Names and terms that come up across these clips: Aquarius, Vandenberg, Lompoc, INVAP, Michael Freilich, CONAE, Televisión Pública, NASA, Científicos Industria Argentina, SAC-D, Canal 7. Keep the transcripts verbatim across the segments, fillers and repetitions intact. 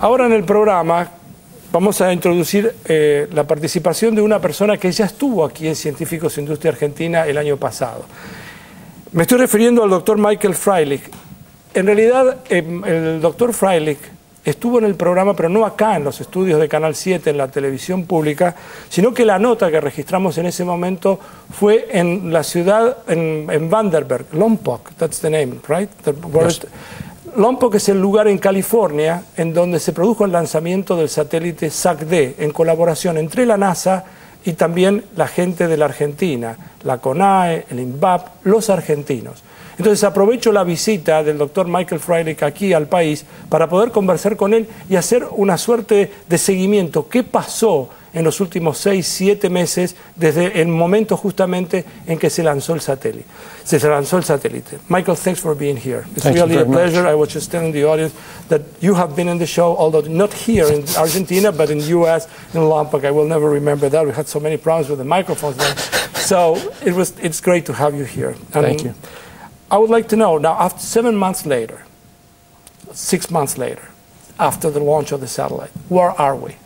Ahora en el programa vamos a introducir eh, la participación de una persona que ya estuvo aquí en Científicos Industria Argentina el año pasado. Me estoy refiriendo al doctor Michael Freilich. En realidad, eh, el doctor Freilich estuvo en el programa, pero no acá en los estudios de Canal siete, en la televisión pública, sino que la nota que registramos en ese momento fue en la ciudad, en, en Vandenberg, Lompoc, that's the name, right? The word. Yes. Lompoc es el lugar en California en donde se produjo el lanzamiento del satélite sac D, en colaboración entre la NASA y también la gente de la Argentina, la CONAE, el INVAP, los argentinos. Entonces aprovecho la visita del doctor Michael Freilich aquí al país para poder conversar con él y hacer una suerte de seguimiento. ¿Qué pasó en los últimos seis, siete meses desde el momento justamente en que se lanzó el satélite? Se lanzó el satélite. Michael, thanks for being here. It's Thank really a pleasure. Much. I was just telling the audience that you have been in the show, although not here in Argentina, but in the U S, in Lompoc. I will never remember that. We had so many problems with the microphones there. So it was, it's great to have you here. And Thank you. I would like to know, now, after seven months later, six months later, after the launch of the satellite, where are we?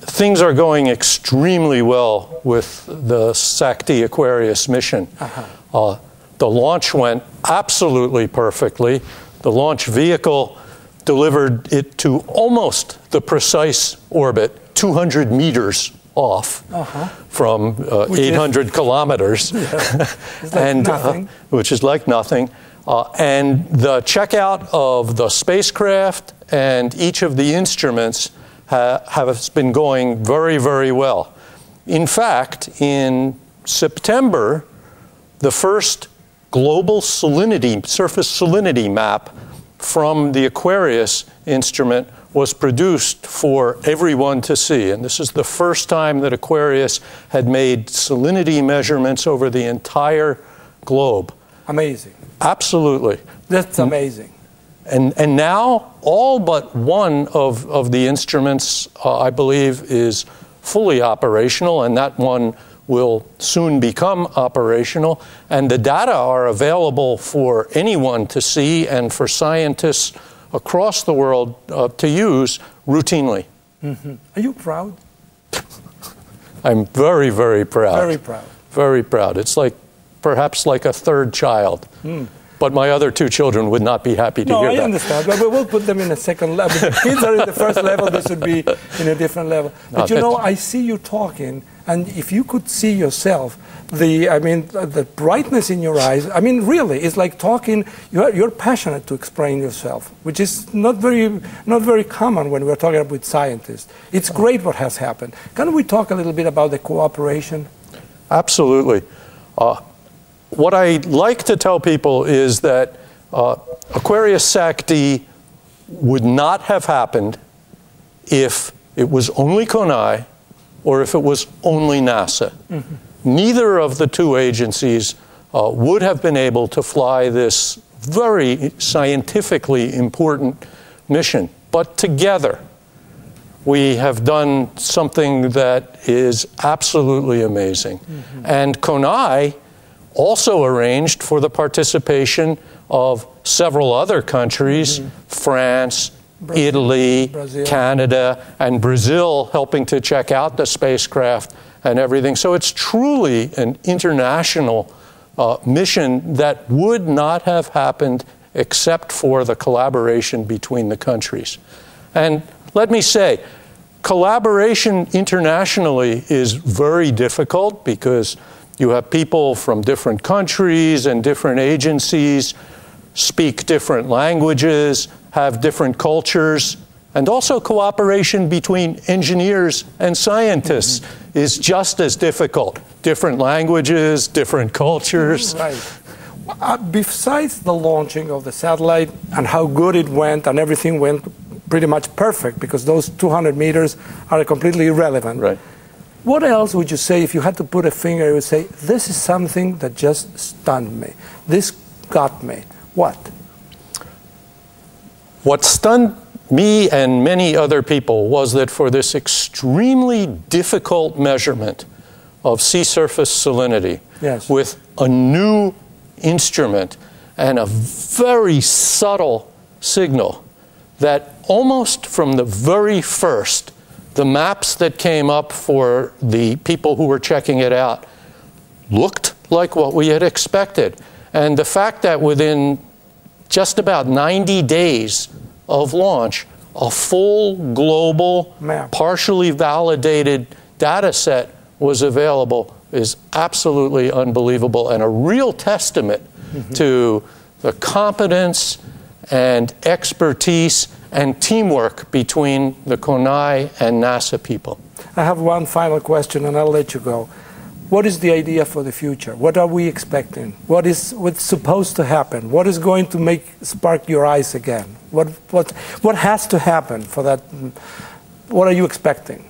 Things are going extremely well with the sac D Aquarius mission. Uh-huh. uh, the launch went absolutely perfectly. The launch vehicle delivered it to almost the precise orbit, two hundred meters off uh-huh. from uh, eight hundred is, kilometers, yeah. like and uh, which is like nothing. Uh, and the checkout of the spacecraft and each of the instruments ha has been going very, very well. In fact, in September, the first global salinity, surface salinity map from the Aquarius instrument was produced for everyone to see. And this is the first time that Aquarius had made salinity measurements over the entire globe. Amazing. Absolutely. That's amazing. And, and now all but one of, of the instruments, uh, I believe, is fully operational, and that one will soon become operational. And the data are available for anyone to see and for scientists across the world uh, to use routinely. Mm-hmm. Are you proud? I'm very, very proud. Very proud. Very proud. It's like, perhaps like a third child. Mm. But my other two children would not be happy to no, hear I that. No, I understand. But we'll put them in a second level. The kids are in the first level. They should be in a different level. But no, you know, I see you talking, and if you could see yourself, the I mean, the brightness in your eyes. I mean, really, it's like talking. You're, you're passionate to explain yourself, which is not very, not very common when we're talking with scientists. It's great what has happened. Can we talk a little bit about the cooperation? Absolutely. Uh, What I like to tell people is that uh, Aquarius sac D would not have happened if it was only CONAE or if it was only NASA. Mm-hmm. Neither of the two agencies uh, would have been able to fly this very scientifically important mission. But together, we have done something that is absolutely amazing. Mm-hmm. And CONAE also arranged for the participation of several other countries, mm-hmm. France, Brazil, Italy, Brazil. Canada, and Brazil, helping to check out the spacecraft and everything. So it's truly an international uh, mission that would not have happened except for the collaboration between the countries. And let me say, collaboration internationally is very difficult because you have people from different countries and different agencies, speak different languages, have different cultures, and also cooperation between engineers and scientists mm-hmm. is just as difficult. Different languages, different cultures. Right. Uh, besides the launching of the satellite and how good it went and everything went pretty much perfect because those two hundred meters are completely irrelevant. Right. What else would you say, if you had to put a finger, you would say, this is something that just stunned me. This got me. What? What stunned me and many other people was that for this extremely difficult measurement of sea surface salinity, yes. with a new instrument and a very subtle signal, that almost from the very first, the maps that came up for the people who were checking it out looked like what we had expected. And the fact that within just about ninety days of launch, a full global, map. partially validated data set was available is absolutely unbelievable and a real testament mm-hmm. to the competence and expertise and teamwork between the CONAE and NASA people. I have one final question and I'll let you go. What is the idea for the future? What are we expecting? What is what's supposed to happen? What is going to make spark your eyes again? What, what, what has to happen for that? What are you expecting?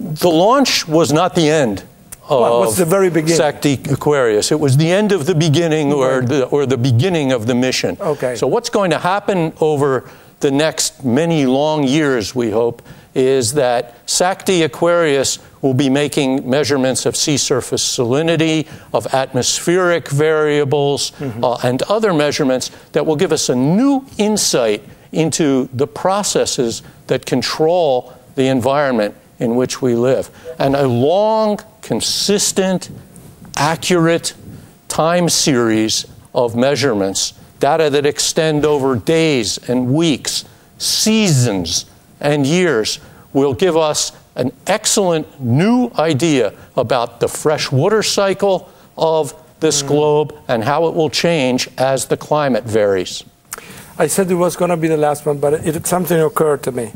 The launch was not the end. Well, what's the very beginning? S A C D Aquarius. It was the end of the beginning or the, or the beginning of the mission. Okay. So what's going to happen over the next many long years, we hope, is that S A C D Aquarius will be making measurements of sea surface salinity, of atmospheric variables, mm-hmm. uh, and other measurements that will give us a new insight into the processes that control the environment in which we live. And a long, consistent, accurate time series of measurements, data that extend over days and weeks, seasons and years, will give us an excellent new idea about the freshwater cycle of this mm-hmm. globe and how it will change as the climate varies. I said it was going to be the last one, but it, something occurred to me.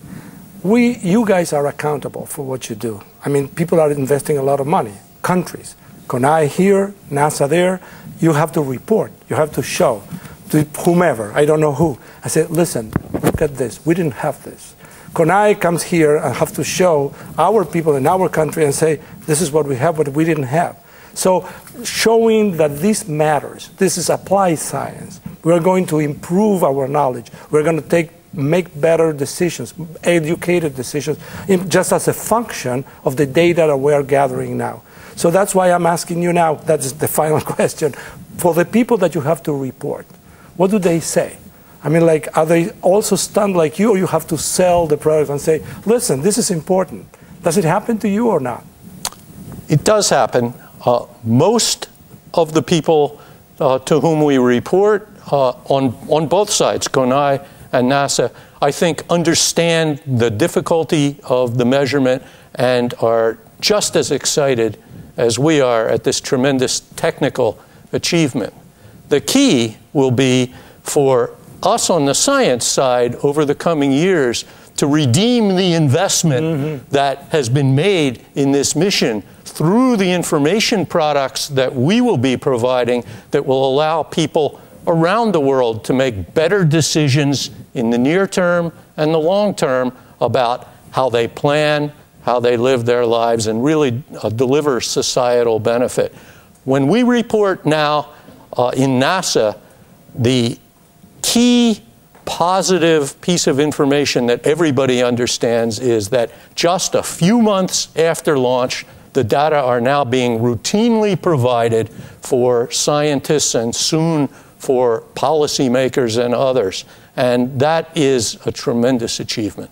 We, you guys are accountable for what you do. I mean, people are investing a lot of money, countries. CONAE here, NASA there. You have to report. You have to show to whomever. I don't know who. I said, listen, look at this. We didn't have this. CONAE comes here and have to show our people in our country and say, this is what we have, what we didn't have. So showing that this matters. This is applied science. We're going to improve our knowledge. We're going to take make better decisions, educated decisions, just as a function of the data that we're gathering now. So that's why I'm asking you now, that's the final question, for the people that you have to report, what do they say? I mean, like, are they also stunned like you, or you have to sell the product and say, listen, this is important. Does it happen to you or not? It does happen. Uh, most of the people uh, to whom we report uh, on, on both sides, CONAE and NASA, I think, understand the difficulty of the measurement and are just as excited as we are at this tremendous technical achievement. The key will be for us on the science side over the coming years to redeem the investment mm-hmm. that has been made in this mission through the information products that we will be providing that will allow people around the world to make better decisions in the near term and the long term about how they plan, how they live their lives, and really uh, deliver societal benefit. When we report now uh, in NASA, the key positive piece of information that everybody understands is that just a few months after launch, the data are now being routinely provided for scientists and soon for policymakers and others. And that is a tremendous achievement.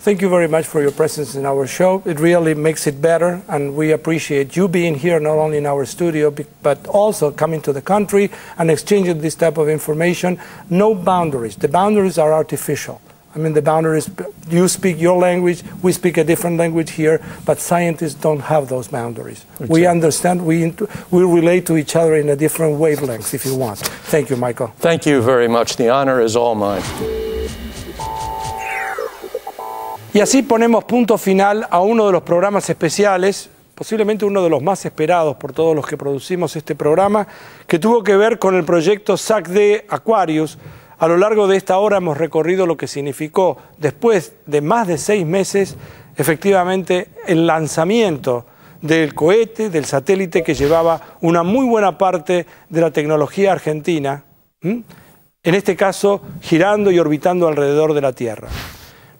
Thank you very much for your presence in our show. It really makes it better, and we appreciate you being here, not only in our studio, but also coming to the country and exchanging this type of information. No boundaries. The boundaries are artificial. I mean, the boundaries, you speak your language, we speak a different language here, but scientists don't have those boundaries. Exactly. We understand, we, we relate to each other in a different wavelength, if you want. Thank you, Michael. Thank you very much. The honor is all mine. Y así ponemos punto final a uno de los programas especiales, posiblemente uno de los más esperados por todos los que producimos este programa, que tuvo que ver con el proyecto S A C D Aquarius. A lo largo de esta hora hemos recorrido lo que significó, después de más de seis meses, efectivamente el lanzamiento del cohete, del satélite que llevaba una muy buena parte de la tecnología argentina, ¿m? en este caso girando y orbitando alrededor de la Tierra.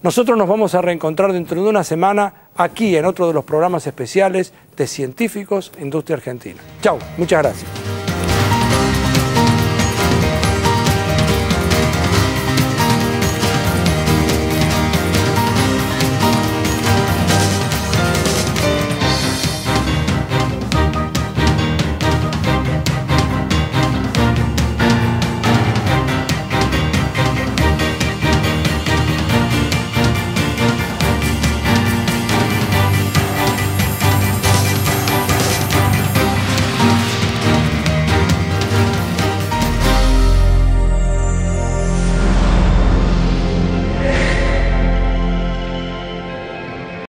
Nosotros nos vamos a reencontrar dentro de una semana aquí en otro de los programas especiales de Científicos Industria Argentina. Chau, muchas gracias.